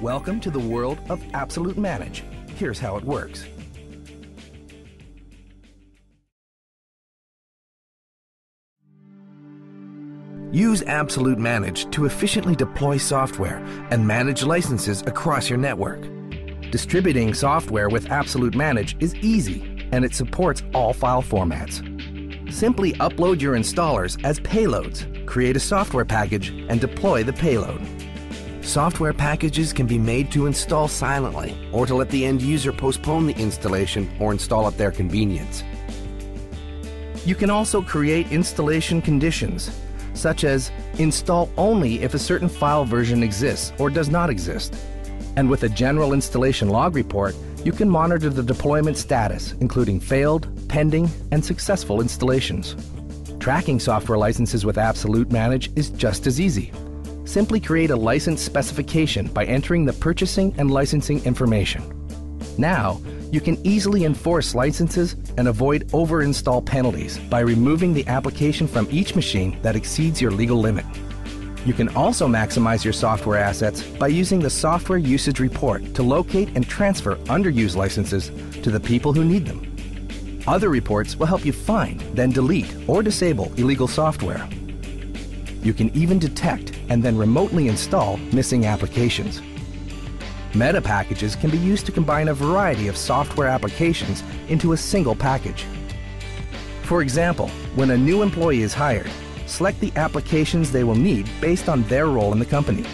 Welcome to the world of Absolute Manage. Here's how it works. Use Absolute Manage to efficiently deploy software and manage licenses across your network. Distributing software with Absolute Manage is easy, and it supports all file formats. Simply upload your installers as payloads, create a software package, and deploy the payload. Software packages can be made to install silently or to let the end user postpone the installation or install at their convenience. You can also create installation conditions, such as install only if a certain file version exists or does not exist. And with a general installation log report, you can monitor the deployment status, including failed, pending, and successful installations. Tracking software licenses with Absolute Manage is just as easy. Simply create a license specification by entering the purchasing and licensing information. Now, you can easily enforce licenses and avoid over-install penalties by removing the application from each machine that exceeds your legal limit. You can also maximize your software assets by using the software usage report to locate and transfer underused licenses to the people who need them. Other reports will help you find, then delete or disable illegal software. You can even detect and then remotely install missing applications. Meta packages can be used to combine a variety of software applications into a single package. For example, when a new employee is hired, select the applications they will need based on their role in the company.